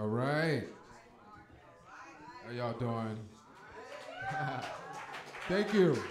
All right. How y'all doing? Thank you.